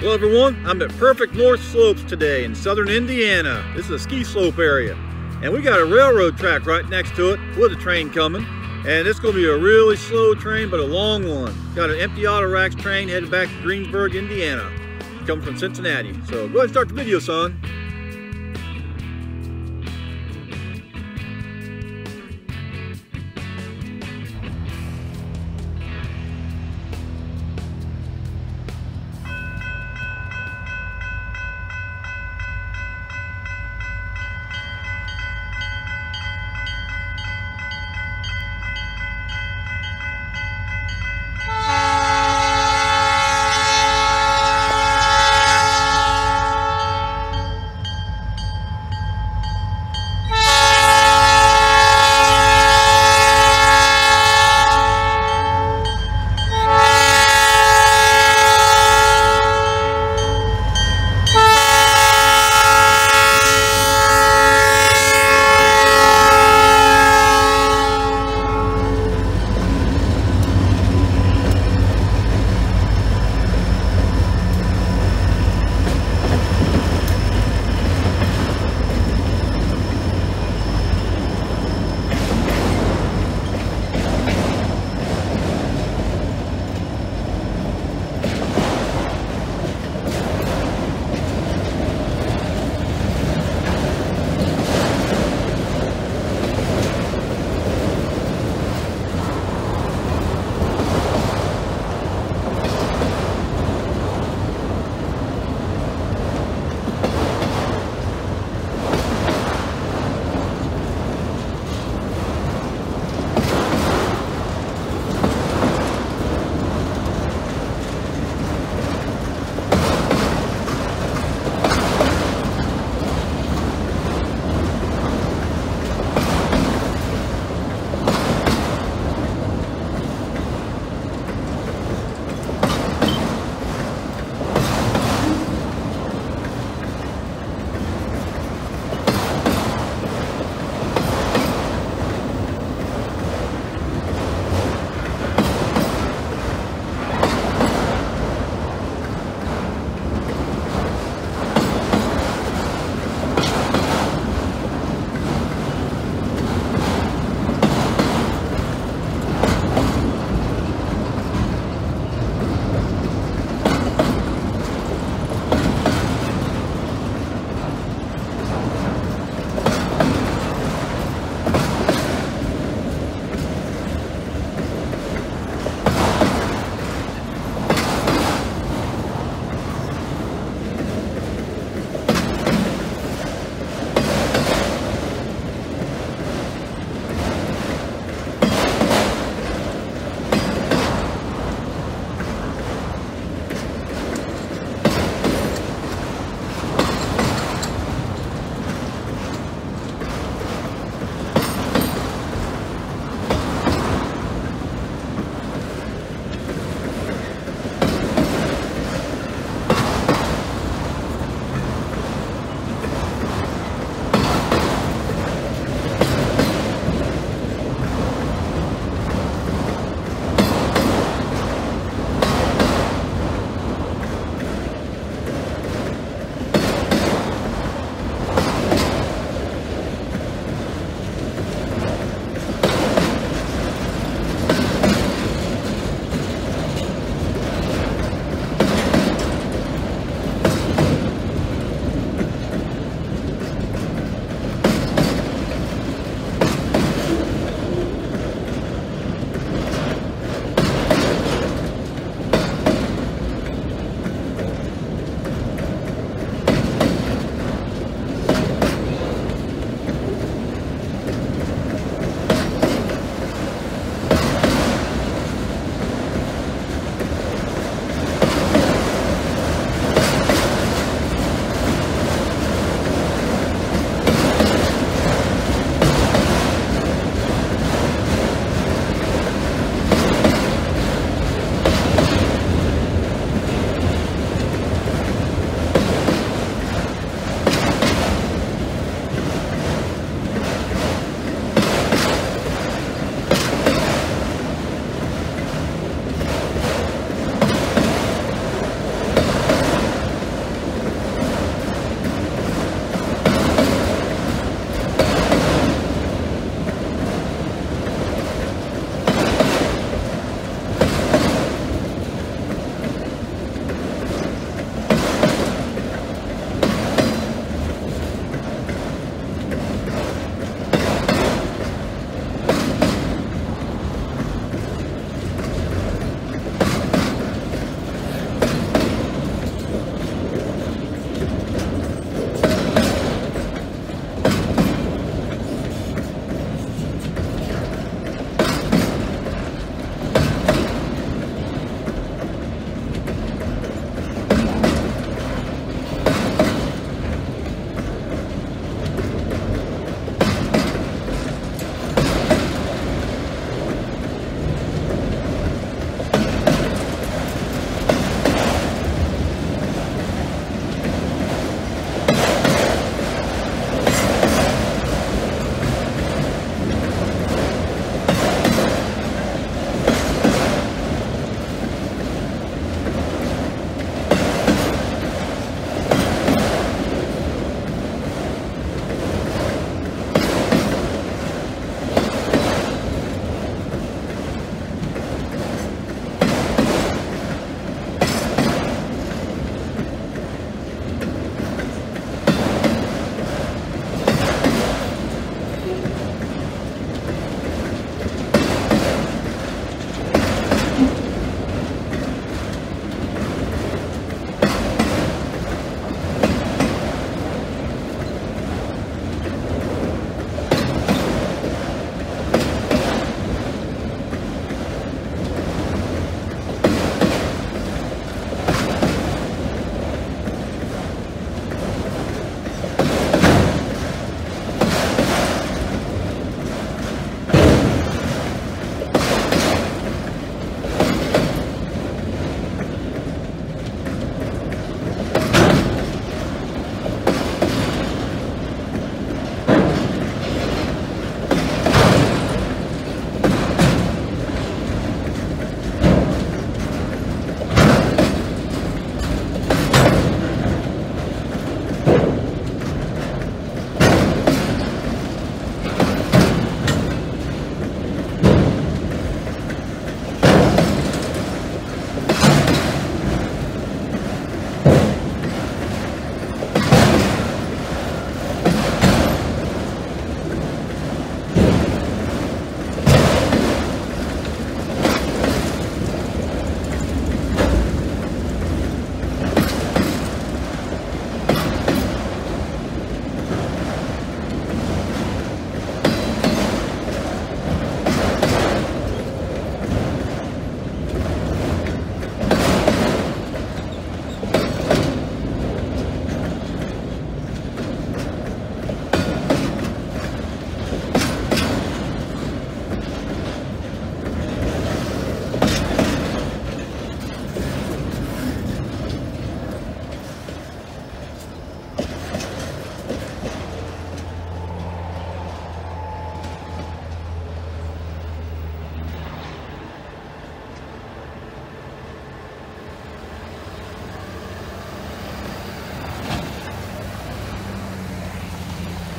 Well everyone, I'm at Perfect North Slopes today in southern Indiana. This is a ski slope area. And we got a railroad track right next to it with a train coming. And it's gonna be a really slow train, but a long one. Got an empty auto racks train headed back to Greensburg, Indiana. Coming from Cincinnati. So go ahead and start the video, son.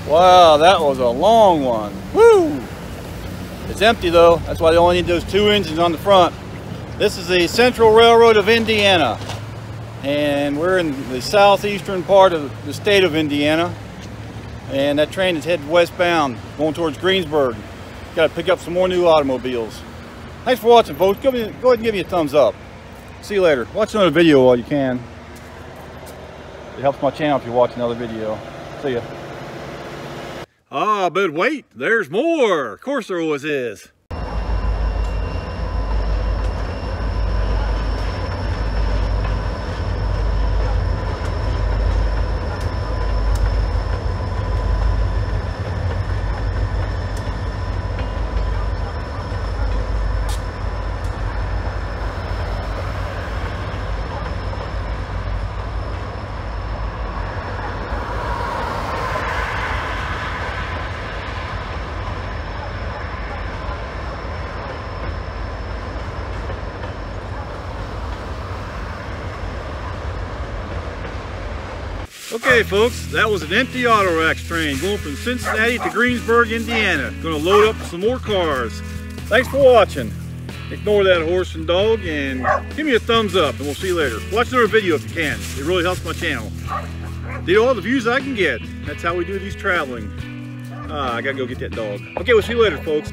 Wow, that was a long one. Woo! It's empty though. That's why they only need those two engines on the front. This is the Central Railroad of Indiana. And we're in the southeastern part of the state of Indiana. And that train is headed westbound, going towards Greensburg. Got to pick up some more new automobiles. Thanks for watching, folks. Go ahead and give me a thumbs up. See you later. Watch another video while you can. It helps my channel if you watch another video. See ya. Ah, but wait, there's more. Of course there always is. Okay folks, that was an empty auto racks train going from Cincinnati to Greensburg, Indiana. Gonna load up some more cars. Thanks for watching. Ignore that horse and dog and give me a thumbs up and we'll see you later. Watch another video if you can. It really helps my channel. Get all the views I can get. That's how we do these traveling. I gotta go get that dog. Okay, we'll see you later folks.